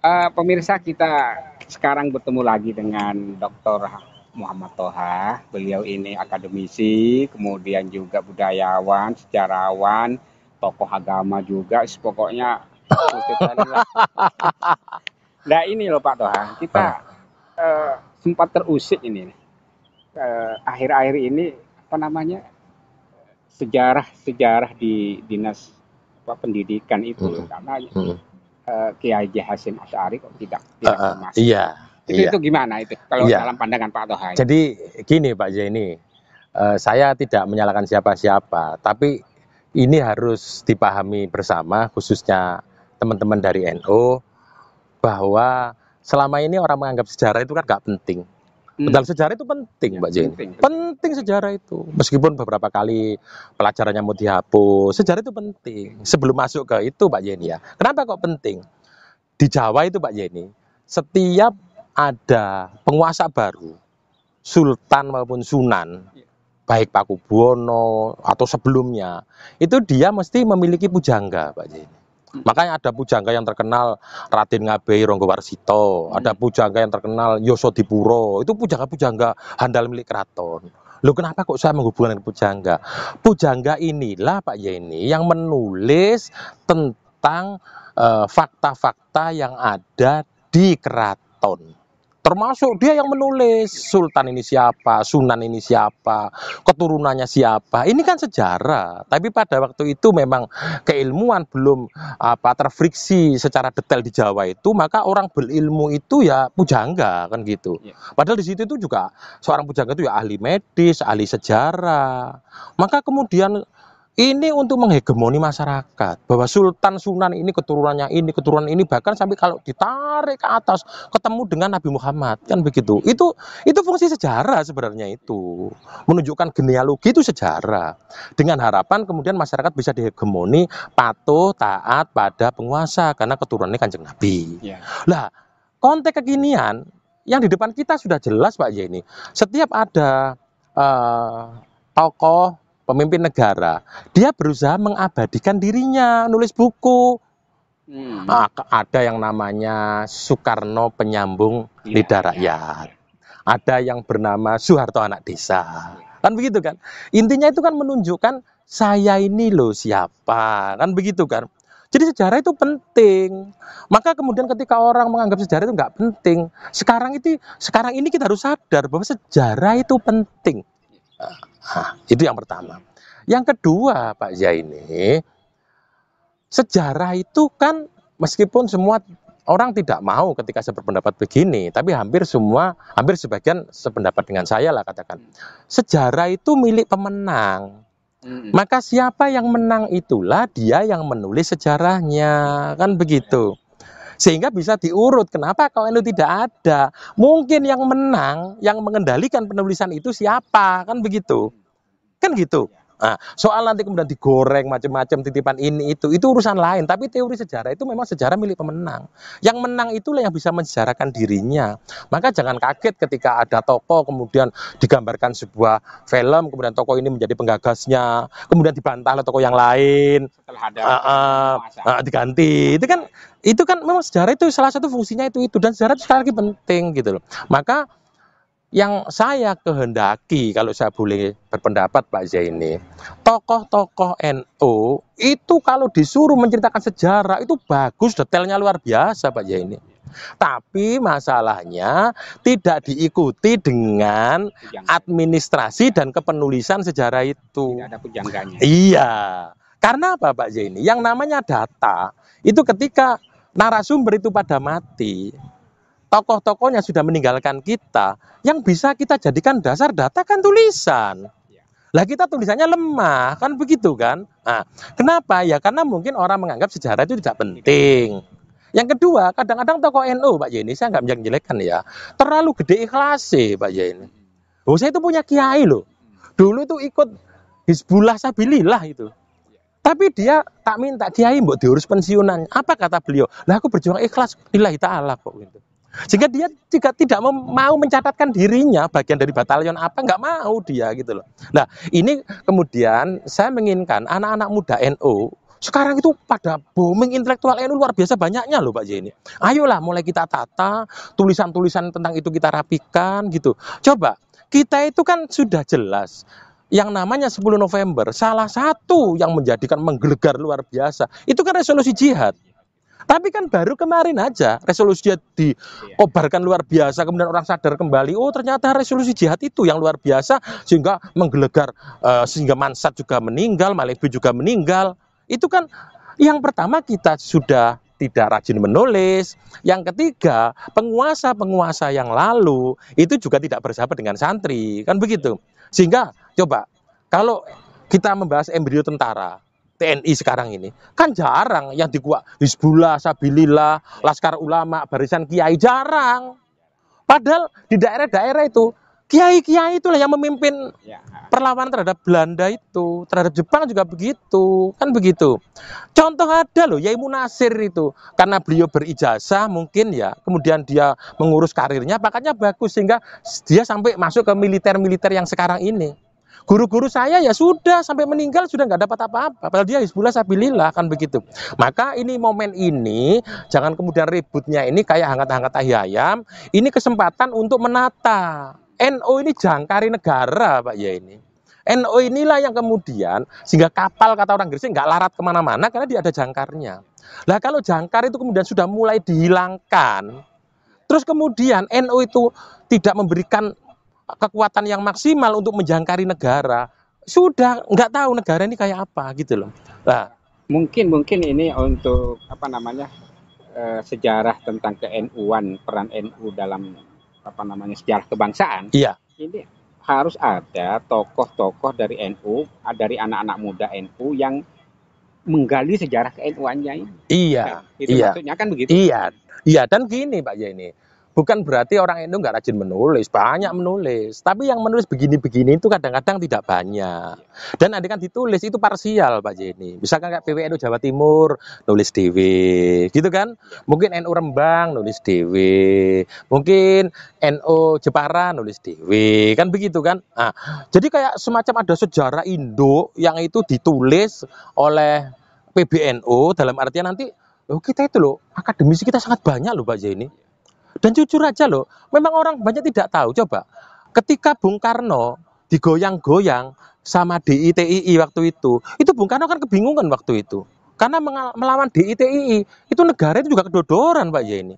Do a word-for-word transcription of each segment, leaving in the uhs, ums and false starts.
Uh, pemirsa, kita sekarang bertemu lagi dengan doktor Muhammad Toha. Beliau ini akademisi, kemudian juga budayawan, sejarawan, tokoh agama juga. Pokoknya, nah ini loh Pak Toha, kita uh, sempat terusik ini. Akhir-akhir uh, ini apa namanya sejarah-sejarah di dinas apa, pendidikan itu, mm -hmm. karena. Mm -hmm. Kiai Hasyim Asy'ari kok tidak, tidak uh, uh, iya, itu, iya. Itu gimana itu kalau iya. Dalam pandangan Pak Toha? Jadi gini Pak Zaini, uh, saya tidak menyalahkan siapa-siapa, tapi ini harus dipahami bersama, khususnya teman-teman dari N U, bahwa selama ini orang menganggap sejarah itu kan nggak penting. Padahal hmm. sejarah itu penting, Mbak Zaini. Penting, penting sejarah itu. Meskipun beberapa kali pelajarannya mau dihapus, sejarah itu penting. Sebelum masuk ke itu, Mbak Zaini ya. Kenapa kok penting? Di Jawa itu, Mbak Zaini, setiap ada penguasa baru, sultan maupun sunan, baik Paku Buwono atau sebelumnya, itu dia mesti memiliki pujangga, Mbak Zaini. Makanya ada pujangga yang terkenal Raden Ngabehi Ronggowarsito, ada pujangga yang terkenal Yoso Dipuro, itu pujangga-pujangga handal milik keraton. Loh kenapa kok saya menghubungkan dengan pujangga? Pujangga inilah Pak Zaini yang menulis tentang fakta-fakta uh, yang ada di keraton. Termasuk dia yang menulis sultan ini siapa, sunan ini siapa, keturunannya siapa. Ini kan sejarah. Tapi pada waktu itu memang keilmuan belum apa terfriksi secara detail di Jawa itu, maka orang berilmu itu ya pujangga kan gitu. Padahal di situ itu juga seorang pujangga itu ya ahli medis, ahli sejarah. Maka kemudian ini untuk menghegemoni masyarakat, bahwa sultan sunan ini keturunannya ini, keturunan ini, bahkan sampai kalau ditarik ke atas ketemu dengan Nabi Muhammad kan begitu. Itu itu fungsi sejarah sebenarnya, itu menunjukkan genealogi itu sejarah, dengan harapan kemudian masyarakat bisa dihegemoni, patuh taat pada penguasa karena keturunannya Kanjeng Nabi. Ya. Lah, konteks kekinian yang di depan kita sudah jelas Pak Zaini. Setiap ada uh, tokoh pemimpin negara, dia berusaha mengabadikan dirinya, nulis buku. Hmm. Nah, ada yang namanya Soekarno penyambung ya, lidah rakyat, ya, ya. Ada yang bernama Soeharto anak desa, kan begitu kan? Intinya itu kan menunjukkan saya ini loh siapa, kan begitu kan? Jadi sejarah itu penting. Maka kemudian ketika orang menganggap sejarah itu nggak penting, sekarang itu sekarang ini kita harus sadar bahwa sejarah itu penting. Nah, itu yang pertama. Yang kedua Pak Zaini, sejarah itu kan meskipun semua orang tidak mau ketika saya berpendapat begini, tapi hampir semua, hampir sebagian sependapat dengan saya lah katakan. Sejarah itu milik pemenang. Maka siapa yang menang itulah dia yang menulis sejarahnya, kan begitu. Sehingga bisa diurut. Kenapa kalau N U tidak ada? Mungkin yang menang, yang mengendalikan penulisan itu siapa? Kan begitu. Kan gitu. Nah, soal nanti kemudian digoreng macam-macam titipan ini itu, itu urusan lain. Tapi teori sejarah itu memang sejarah milik pemenang. Yang menang itulah yang bisa mensejarahkan dirinya. Maka jangan kaget ketika ada tokoh kemudian digambarkan sebuah film, kemudian tokoh ini menjadi penggagasnya, kemudian dibantah oleh tokoh yang lain, setelah ada uh, uh, uh, diganti. Itu kan, itu kan memang sejarah itu salah satu fungsinya itu itu dan sejarah itu sekali lagi penting gitu loh. Maka yang saya kehendaki, kalau saya boleh berpendapat Pak Zaini, tokoh-tokoh N U itu kalau disuruh menceritakan sejarah itu bagus, detailnya luar biasa Pak Zaini. Tapi masalahnya tidak diikuti dengan administrasi dan kepenulisan sejarah itu. Tidak ada pujangganya. Iya, karena apa Pak Zaini? Yang namanya data itu ketika narasumber itu pada mati, tokoh-tokohnya sudah meninggalkan kita, yang bisa kita jadikan dasar data kan tulisan. Lah kita tulisannya lemah, kan begitu kan? Nah, kenapa? Ya karena mungkin orang menganggap sejarah itu tidak penting. Yang kedua, kadang-kadang tokoh N U, Pak Zaini, saya nggak menjelek-jelekan ya, terlalu gede ikhlasnya Pak Zaini. Oh, saya itu punya kiai loh. Dulu itu ikut Hizbullah Sabilillah itu. Tapi dia tak minta kiai mbok diurus pensiunan. Apa kata beliau? Lah aku berjuang ikhlas lillahi ta'ala kok gitu. Sehingga dia juga tidak mau mencatatkan dirinya bagian dari batalion apa, nggak mau dia gitu loh. Nah ini kemudian saya menginginkan anak-anak muda N U Sekarang itu pada booming intelektual N U luar biasa banyaknya loh Pak Jenny. Ayolah mulai kita tata, tulisan-tulisan tentang itu kita rapikan gitu. Coba, kita itu kan sudah jelas. Yang namanya sepuluh November, salah satu yang menjadikan menggelegar luar biasa, itu kan resolusi jihad. Tapi kan baru kemarin aja resolusi jihad dikobarkan luar biasa, kemudian orang sadar kembali, oh ternyata resolusi jihad itu yang luar biasa, sehingga menggelegar, uh, sehingga Mansat juga meninggal, Malebu juga meninggal. Itu kan yang pertama kita sudah tidak rajin menulis. Yang ketiga, penguasa-penguasa yang lalu itu juga tidak bersahabat dengan santri, kan begitu. Sehingga coba kalau kita membahas embrio tentara T N I sekarang ini, kan jarang yang dikuak Hizbullah Sabilillah, Laskar Ulama, Barisan Kiai, jarang. Padahal di daerah-daerah itu Kiai-kiai itulah yang memimpin perlawanan terhadap Belanda itu, terhadap Jepang juga begitu, kan begitu. Contoh ada loh, Yai Munasir itu, karena beliau berijazah mungkin ya, kemudian dia mengurus karirnya, pakatnya bagus sehingga dia sampai masuk ke militer-militer yang sekarang ini. Guru-guru saya ya sudah sampai meninggal sudah nggak dapat apa-apa, padahal dia Hizbullah Sabilillah, kan begitu. Maka ini momen ini, jangan kemudian ributnya ini kayak hangat-hangat tahi ayam, ini kesempatan untuk menata. N U ini jangkari negara Pak ya ini. N U inilah yang kemudian sehingga kapal kata orang Gresik nggak larat kemana-mana karena dia ada jangkarnya. Lah kalau jangkar itu kemudian sudah mulai dihilangkan, terus kemudian N U itu tidak memberikan kekuatan yang maksimal untuk menjangkari negara, sudah nggak tahu negara ini kayak apa gitu loh. Nah, mungkin mungkin ini untuk apa namanya e, sejarah tentang ke N U-an, peran N U dalam apa namanya sejarah kebangsaan. Iya. Ini harus ada tokoh-tokoh dari N U, dari anak-anak muda N U yang menggali sejarah ke N U-annya ini. Iya. Nah, itu iya. Maksudnya kan begitu. Iya. Iya, dan gini Pak ya ini. Bukan berarti orang N U nggak rajin menulis, banyak menulis. Tapi yang menulis begini-begini itu kadang-kadang tidak banyak. Dan andaikan ditulis itu parsial, Pak Jenny. Misalkan kayak P W N U Jawa Timur, nulis dewe, gitu kan? Mungkin N U Rembang, nulis dewe. Mungkin N U Jepara, nulis dewe, kan begitu kan? Nah, jadi kayak semacam ada sejarah Indo yang itu ditulis oleh P B N U dalam artian nanti, loh kita itu loh, akademisi kita sangat banyak loh, Pak Jenny. Dan jujur aja loh, memang orang banyak tidak tahu. Coba, ketika Bung Karno digoyang-goyang sama D I T I I waktu itu, itu Bung Karno kan kebingungan waktu itu. Karena melawan D I T I I, itu negara itu juga kedodoran Pak ya ini.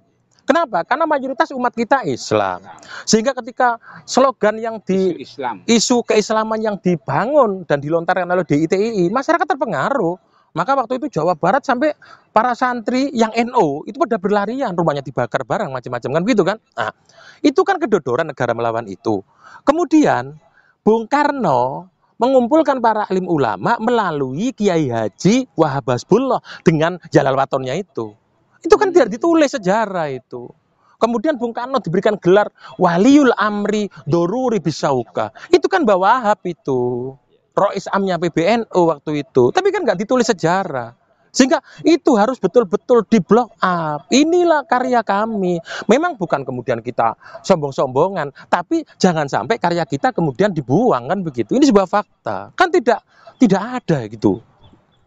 Kenapa? Karena mayoritas umat kita Islam. Sehingga ketika slogan yang di isu, Islam. isu keislaman yang dibangun dan dilontarkan oleh D I T I I, masyarakat terpengaruh. Maka waktu itu Jawa Barat sampai para santri yang N U itu pada berlarian, rumahnya dibakar barang macam-macam kan gitu kan. Nah, itu kan kedodoran negara melawan itu. Kemudian Bung Karno mengumpulkan para alim ulama melalui Kiai Haji Wahab Hasbullah dengan Jalal Watonnya itu. Itu kan biar ditulis sejarah itu. Kemudian Bung Karno diberikan gelar Waliul Amri Doruri Bisauka. Itu kan Bawa Wahab itu. Rois amnya P B N U waktu itu, tapi kan nggak ditulis sejarah, sehingga itu harus betul-betul di blow up. Inilah karya kami. Memang bukan kemudian kita sombong-sombongan, tapi jangan sampai karya kita kemudian dibuang kan begitu. Ini sebuah fakta, kan tidak tidak ada gitu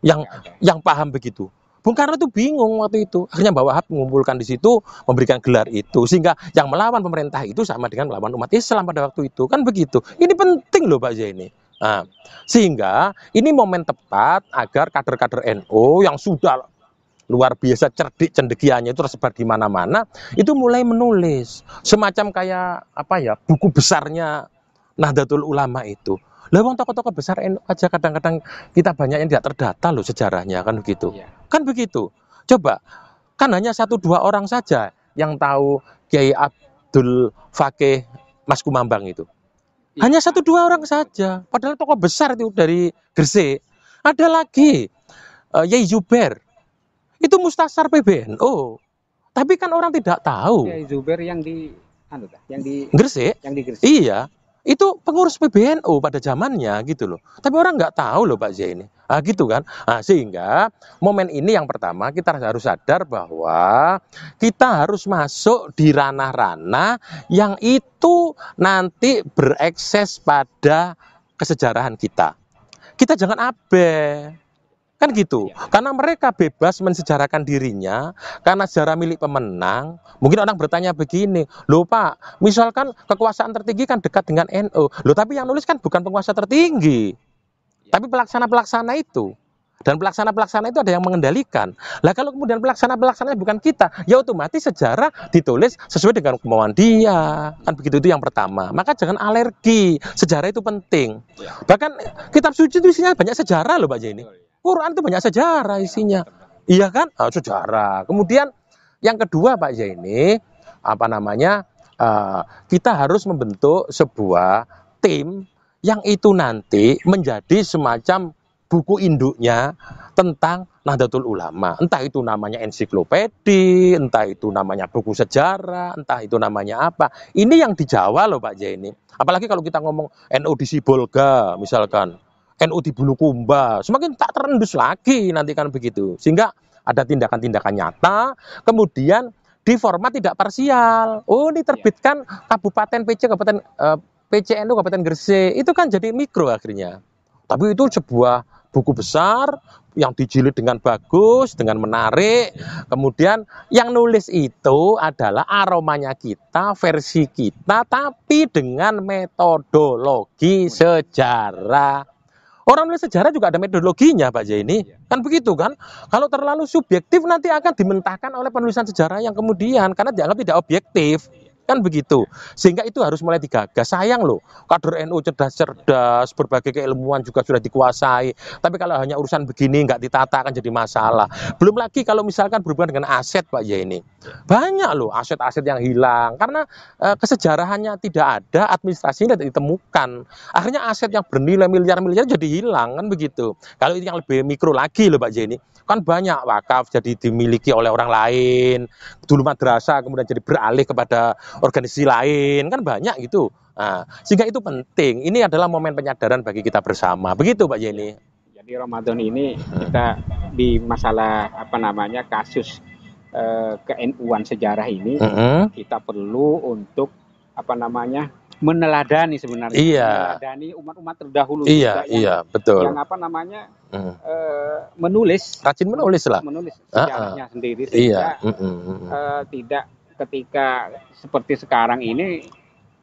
yang yang paham begitu. Bung Karno itu bingung waktu itu, akhirnya Mbak Wahab mengumpulkan di situ, memberikan gelar itu, sehingga yang melawan pemerintah itu sama dengan melawan umat Islam pada waktu itu kan begitu. Ini penting loh Pak Zaini. Nah, sehingga ini momen tepat agar kader-kader N U yang sudah luar biasa cerdik cendekianya itu tersebar di mana-mana itu mulai menulis semacam kayak apa ya buku besarnya Nahdlatul Ulama itu. Lah wong tokoh-tokoh besar N U aja kadang-kadang kita banyak yang tidak terdata loh sejarahnya kan begitu. Iya. Kan begitu. Coba kan hanya satu dua orang saja yang tahu Kiai Abdul Fakih Mas Kumambang itu. Hanya satu dua orang saja, padahal tokoh besar itu dari Gresik. Ada lagi uh, Yai Zubir, itu mustasar P B N U, tapi kan orang tidak tahu. Yai Zubir yang di, anu dah, yang di Gresik, yang di Gresik. Iya, itu pengurus P B N U pada zamannya gitu loh. Tapi orang nggak tahu loh Pak Zaini, ah gitu kan. Nah, sehingga momen ini yang pertama kita harus sadar bahwa kita harus masuk di ranah-ranah yang itu nanti berekses pada kesejarahan kita. Kita jangan abe. Kan gitu, karena mereka bebas mensejarakan dirinya, karena sejarah milik pemenang. Mungkin orang bertanya begini, loh Pak, misalkan kekuasaan tertinggi kan dekat dengan N U, loh tapi yang nulis kan bukan penguasa tertinggi, tapi pelaksana-pelaksana itu. Dan pelaksana-pelaksana itu ada yang mengendalikan. Lah kalau kemudian pelaksana-pelaksana bukan kita, ya otomatis sejarah ditulis sesuai dengan kemauan dia. Kan begitu, itu yang pertama. Maka jangan alergi, sejarah itu penting. Bahkan kitab suci itu isinya banyak sejarah loh Pak Jeni. Quran itu banyak sejarah isinya, iya kan? Oh, sejarah. Kemudian yang kedua Pak Zaini, apa namanya? Uh, kita harus membentuk sebuah tim yang itu nanti menjadi semacam buku induknya tentang Nahdlatul Ulama. Entah itu namanya ensiklopedi, entah itu namanya buku sejarah, entah itu namanya apa. Ini yang di Jawa loh Pak Zaini. Apalagi kalau kita ngomong N U di Sibolga misalkan. N U di Bulukumba, semakin tak terendus lagi nanti kan begitu. Sehingga ada tindakan-tindakan nyata, kemudian di format tidak parsial. Oh, ini terbitkan Kabupaten P C, Kabupaten eh, P C N U, Kabupaten Gresik. Itu kan jadi mikro akhirnya. Tapi itu sebuah buku besar yang dijilid dengan bagus, dengan menarik. Kemudian yang nulis itu adalah aromanya kita, versi kita, tapi dengan metodologi sejarah. Orang nulis sejarah juga ada metodologinya Pak Zaini, kan begitu kan? Kalau terlalu subjektif nanti akan dimentahkan oleh penulisan sejarah yang kemudian, karena dianggap tidak objektif, kan begitu. Sehingga itu harus mulai digagas. Sayang loh, kader N U cerdas-cerdas, berbagai keilmuan juga sudah dikuasai, tapi kalau hanya urusan begini nggak ditata akan jadi masalah. Belum lagi kalau misalkan berhubungan dengan aset Pak Zaini, banyak loh aset-aset yang hilang, karena e, kesejarahannya tidak ada, administrasinya tidak ditemukan. Akhirnya aset yang bernilai miliar-miliar jadi hilang, kan begitu. Kalau itu yang lebih mikro lagi loh Pak Zaini, kan banyak wakaf jadi dimiliki oleh orang lain, dulu madrasah kemudian jadi beralih kepada organisasi lain, kan banyak gitu. Nah, sehingga itu penting, ini adalah momen penyadaran bagi kita bersama. Begitu Pak Zaini. Jadi Ramadan ini kita di masalah apa namanya kasus ke N U-an sejarah ini, mm-hmm. kita perlu untuk apa namanya meneladani sebenarnya, iya. meneladani umat-umat terdahulu, iya, yang, iya, betul. yang apa namanya mm. e, menulis, rajin menulis lah, menulis sejarahnya uh-uh. sendiri, sehingga iya. mm-hmm. e, tidak ketika seperti sekarang ini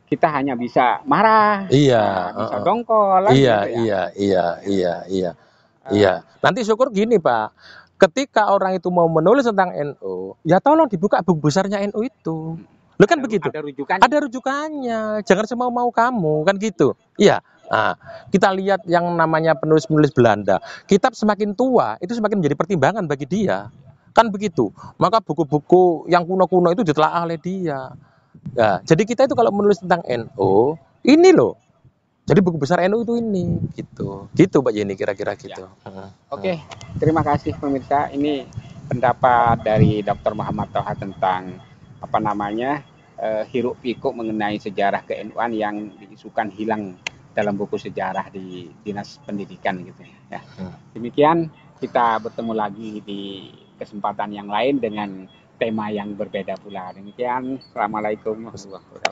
kita hanya bisa marah, iya, bisa uh-uh. dongkol, iya, gitu ya. iya, iya, iya, iya, uh, iya. Nanti syukur gini Pak. Ketika orang itu mau menulis tentang N U, ya tolong dibuka buku besarnya N U itu. Lu kan ada, begitu. Ada rujukannya. Ada rujukannya. Jangan semau-mau kamu, kan gitu. Iya. Nah, kita lihat yang namanya penulis-penulis Belanda. Kitab semakin tua, itu semakin menjadi pertimbangan bagi dia. Kan begitu. Maka buku-buku yang kuno-kuno itu ditelaah oleh dia. Nah, jadi kita itu kalau menulis tentang N U, ini loh. Jadi buku besar N U itu ini, gitu, gitu Pak Zaini, kira-kira gitu. Ya. Uh, Oke, okay. uh. terima kasih pemirsa. Ini pendapat dari Doktor Muhammad Toha tentang apa namanya uh, hiruk pikuk mengenai sejarah ke N U-an yang diisukan hilang dalam buku sejarah di Dinas Pendidikan, gitu ya. Uh. Demikian, kita bertemu lagi di kesempatan yang lain dengan tema yang berbeda pula. Demikian, assalamualaikum warahmatullahi wabarakatuh.